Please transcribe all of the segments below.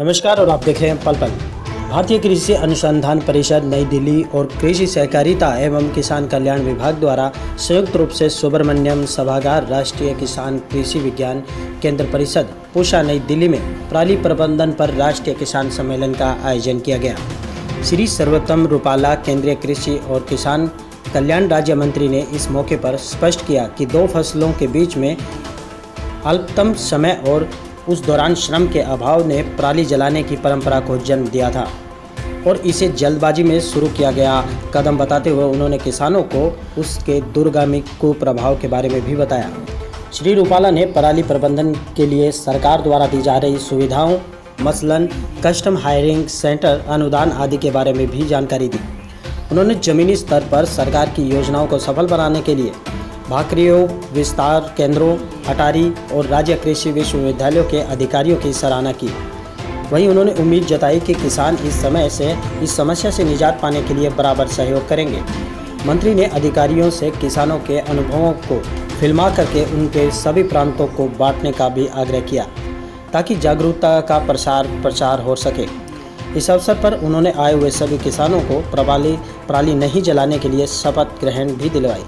नमस्कार और आप देख रहे हैं पल पल। भारतीय कृषि अनुसंधान परिषद नई दिल्ली और कृषि सहकारिता एवं किसान कल्याण विभाग द्वारा संयुक्त रूप से सुब्रह्मण्यम सभागार राष्ट्रीय किसान कृषि विज्ञान केंद्र परिषद पूसा नई दिल्ली में पराली प्रबंधन पर राष्ट्रीय किसान सम्मेलन का आयोजन किया गया। श्री सुब्रह्मण्यम रूपाला केंद्रीय कृषि और किसान कल्याण राज्य मंत्री ने इस मौके पर स्पष्ट किया कि दो फसलों के बीच में अल्पतम समय और उस दौरान श्रम के अभाव ने पराली जलाने की परंपरा को जन्म दिया था और इसे जल्दबाजी में शुरू किया गया कदम बताते हुए उन्होंने किसानों को उसके दूरगामी कुप्रभाव के बारे में भी बताया। श्री रूपाला ने पराली प्रबंधन के लिए सरकार द्वारा दी जा रही सुविधाओं, मसलन कस्टम हायरिंग सेंटर, अनुदान आदि के बारे में भी जानकारी दी। उन्होंने जमीनी स्तर पर सरकार की योजनाओं को सफल बनाने के लिए भाकरियों, विस्तार केंद्रों, अटारी और राज्य कृषि विश्वविद्यालयों के अधिकारियों की सराहना की। वहीं उन्होंने उम्मीद जताई कि किसान इस समस्या से निजात पाने के लिए बराबर सहयोग करेंगे। मंत्री ने अधिकारियों से किसानों के अनुभवों को फिल्मा करके उनके सभी प्रांतों को बांटने का भी आग्रह किया ताकि जागरूकता का प्रचार हो सके। इस अवसर पर उन्होंने आए हुए सभी किसानों को पराली नहीं जलाने के लिए शपथ ग्रहण भी दिलवाई।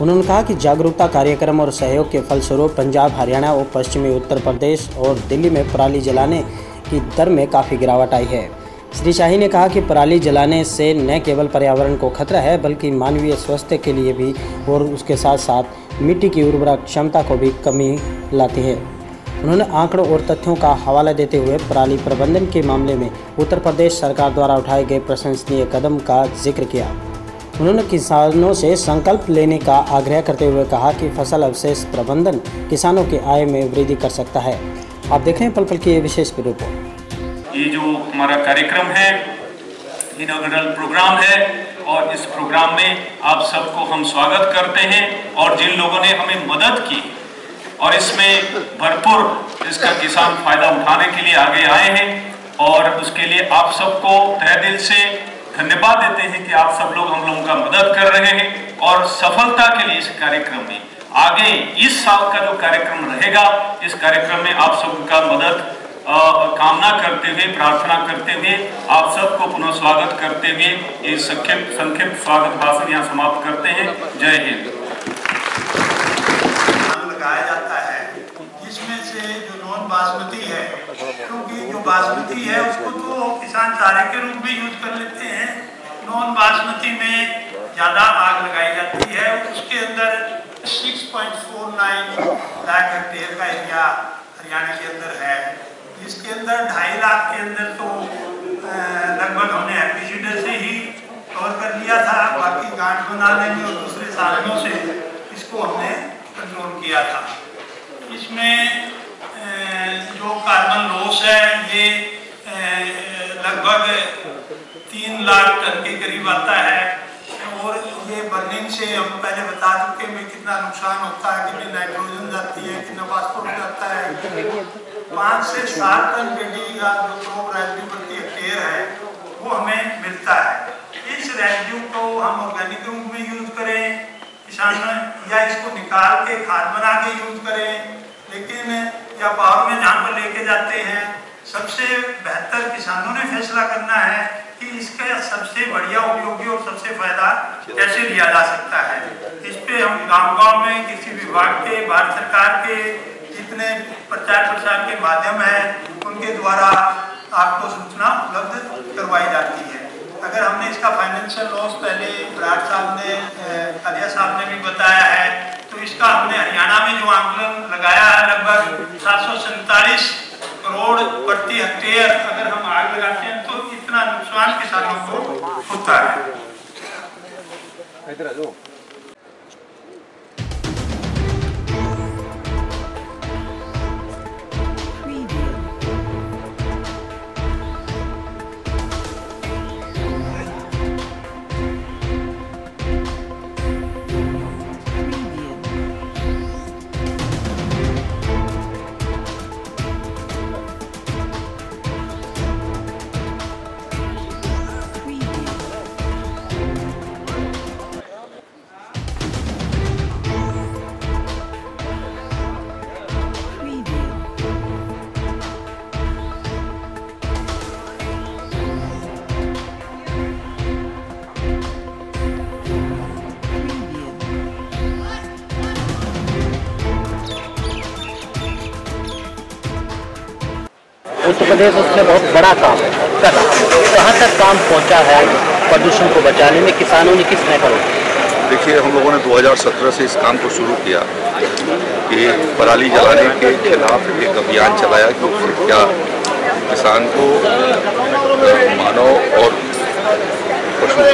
उन्होंने कहा कि जागरूकता कार्यक्रम और सहयोग के फलस्वरूप पंजाब, हरियाणा और पश्चिमी उत्तर प्रदेश और दिल्ली में पराली जलाने की दर में काफ़ी गिरावट आई है। श्री शाही ने कहा कि पराली जलाने से न केवल पर्यावरण को खतरा है बल्कि मानवीय स्वास्थ्य के लिए भी और उसके साथ साथ मिट्टी की उर्वरा क्षमता को भी कमी लाती है। उन्होंने आंकड़ों और तथ्यों का हवाला देते हुए पराली प्रबंधन के मामले में उत्तर प्रदेश सरकार द्वारा उठाए गए प्रशंसनीय कदम का जिक्र किया। उन्होंने किसानों से संकल्प लेने का आग्रह करते हुए कहा कि फसल अवशेष प्रबंधन किसानों की आय में वृद्धि कर सकता है। आप देखें पल पल की ये विशेष रिपोर्ट। ये जो हमारा कार्यक्रम है, इनॉग्रल प्रोग्राम है और इस प्रोग्राम में आप सबको हम स्वागत करते हैं और जिन लोगों ने हमें मदद की और इसमें भरपूर इसका किसान फायदा उठाने के लिए आगे आए हैं और उसके लिए आप सबको तहे दिल से धन्यवाद देते हैं कि आप सब लोग हम लोगों का मदद कर रहे हैं और सफलता के लिए इस कार्यक्रम में आगे इस साल का जो कार्यक्रम रहेगा इस कार्यक्रम में आप सबका मदद कामना करते हुए, प्रार्थना करते हुए आप सबको पुनः स्वागत करते हुए ये संक्षिप्त स्वागत भाषण यहाँ समाप्त करते हैं। जय हिंद। लगाया जाता है इसमें से जो नॉन बासमती है, क्योंकि जो बासमती है उसको तो किसान चारे के रूप में यूज कर लेते हैं, नॉन बासमती में ज़्यादा आग लगाई जाती है। उसके अंदर 6.49 लाख हेक्टेयर का एरिया हरियाणा के अंदर है, जिसके अंदर 2.5 लाख के अंदर तो लगभग हमने एपिसीडर से ही कवर कर लिया था। बाकी गांठ बनाने में और दूसरे साधनों से इसको हमने कंट्रोल किया था। इसमें जो कार्बन लॉस है ये लगभग 3 लाख टन के करीब आता है और ये बर्निंग से हम पहले बता चुके हैं कितना नुकसान होता है, कितनी नाइट्रोजन जाती है, कितना फास्फोरस जाता है। 5 से 7 टन रेडी का जो रेवेन्यू प्रति हेक्टेयर है वो हमें मिलता है। इस रेवेन्यू को हम ऑर्गेनिक रूप में यूज करें किसान या इसको निकाल के खाद बना के यूज करें, लेकिन या बाहर में जहाँ पर लेके जाते हैं सबसे बेहतर किसानों ने फैसला करना है कि इसका सबसे बढ़िया उपयोगी और सबसे फायदा कैसे लिया जा सकता है। इस पे हम गांव-गांव में किसी विभाग के, भारत सरकार के जितने प्रचार प्रसार के माध्यम है उनके द्वारा आपको सूचना उपलब्ध करवाई जाती है। अगर हमने इसका फाइनेंशियल लॉस पहले विराट साहब ने, कलिया साहब ने भी बताया है, तो इसका हमने हरियाणा में जो आंकलन लगाया है लगभग 747 करोड़ प्रति हेक्टेयर अगर हम आग लगाते हैं तो इतना नुकसान किसानों को होता है। प्रदेश उसमें बहुत बड़ा काम कर रहा है। कहाँ तक काम पहुँचा है प्रदूषण को बचाने में, किसानों ने किस तरह करो? देखिए, हम लोगों ने 2017 से इस काम को शुरू किया कि पराली जलाने के खिलाफ एक अभियान चलाया कि क्या किसान को मानव और पशु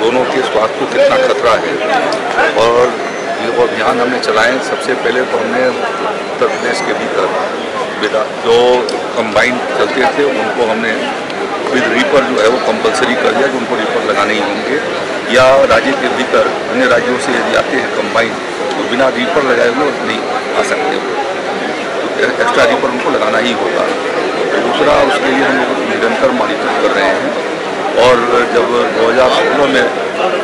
दोनों के स्वास्थ्य को कितना खतरा है। और ये अभियान हमने चलाए, सबसे पहले तो हमने उत्तर प्रदेश के भीतर जो कंबाइन चलते थे उनको हमने विद रीपर जो है वो कंपलसरी कर दिया कि उनको रीपर लगाने ही होंगे, या राज्य के भीतर अन्य राज्यों से यदि आते हैं कंबाइन तो बिना रीपर लगाए हुए नहीं आ सकते, तो एक्स्ट्रा रीपर उनको लगाना ही होगा। दूसरा, उसके लिए हम निरंतर मॉनिटर कर रहे हैं और जब 2016 में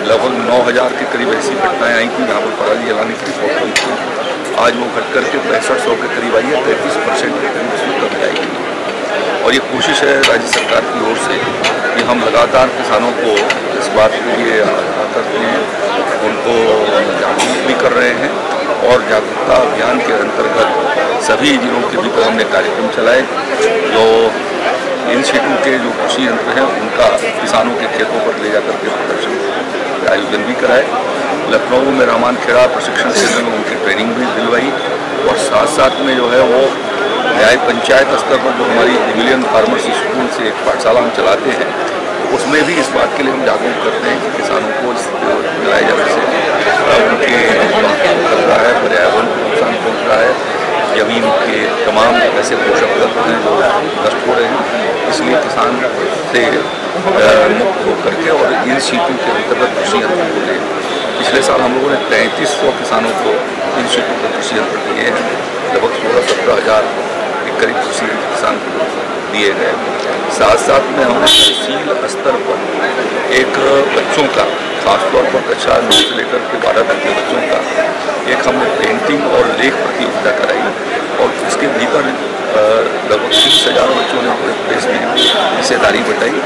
लगभग 9000 के करीब ऐसी घटनाएँ आई थी जहाँ पर पराली जलाने की प्रॉब्लम थी, आज वो घट करके 6500 के करीब आई है, 33% के करीब उसमें कम जाएगी। और ये कोशिश है राज्य सरकार की ओर से कि हम लगातार किसानों को इस बात के लिए उनको जागरूक भी कर रहे हैं और जागरूकता अभियान के अंतर्गत सभी जिलों के भीतर हमने कार्यक्रम चलाए। जो इंस्टीट्यूट के जो कृषि यंत्र हैं उनका किसानों के खेतों पर ले जाकर के प्रदर्शन आयोजन भी कराए। लखनऊ में रामान खेड़ा प्रशिक्षण केंद्र में उनकी ट्रेनिंग भी दिलवाई और साथ साथ में जो है वो न्याय पंचायत स्तर पर जो हमारी मिलियन फार्मर्स स्कूल से एक पाठशाला हम चलाते हैं उसमें भी इस बात के लिए हम जागरूक करते हैं कि किसानों को जलाए जाने से उनके पड़ रहा है, पर्यावरण को नुकसान पहुँच रहा है, जमीन के तमाम ऐसे पोषक तत्व हैं जो नष्ट हो रहे हैं। इसलिए किसान से मुक्त होकर के और इंस्टीट्यूट के अंतर्गत कृषि यंत्र को ले पिछले साल हम लोगों ने 3500 किसानों को इंस्टीट्यूट के कृषि यंत्र दिए हैं, लगभग 16-17 हज़ार के करीब कृषि यंत्र किसान को दिए गए। साथ साथ में हमने तहसील स्तर पर एक बच्चों का, खासतौर पर कक्षा 9 से लेकर के 12 तक के बच्चों का एक हमने पेंटिंग और लेख प्रतियोगिता कराई और इसके भीतर लगभग 30,000 बच्चों ने पूरे प्रदेश में हिस्सेदारी बताई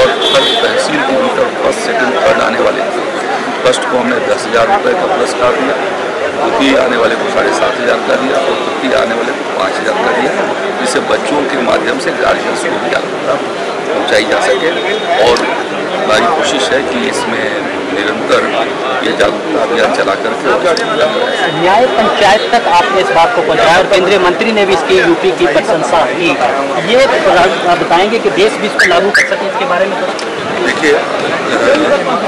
और हर तहसील के भीतर 1st, 2nd, 3rd आने वाले थे। 1st को हमने 10,000 रुपये का पुरस्कार दिया, 2 आने वाले को 7,500 का दिया और 3 आने वाले को 5,000 का दिया, जिससे बच्चों के माध्यम से गार्जियंस को भी जागरूकता पहुँचाई जा सके। और हमारी कोशिश है कि इसमें निरंतर ये जागरूकता अभियान चला करके न्याय पंचायत तक आपने इस बात को पहुँचाया और केंद्रीय मंत्री ने भी इसकी यूपी की प्रशंसा की। ये बताएंगे कि देश भी इसको लागू कर सके, इसके बारे में? देखिए,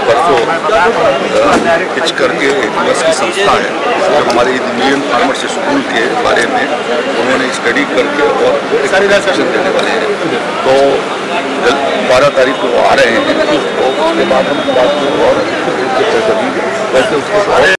परसों खिंच करके एक बस की संस्था है जो हमारे मिलियन फार्मर्स स्कूल के बारे में उन्होंने स्टडी करके और एक्सप्लेनेशन देने वाले हैं, तो 12 तारीख को आ रहे हैं। तो उसके बाद हम बात और वैसे उसके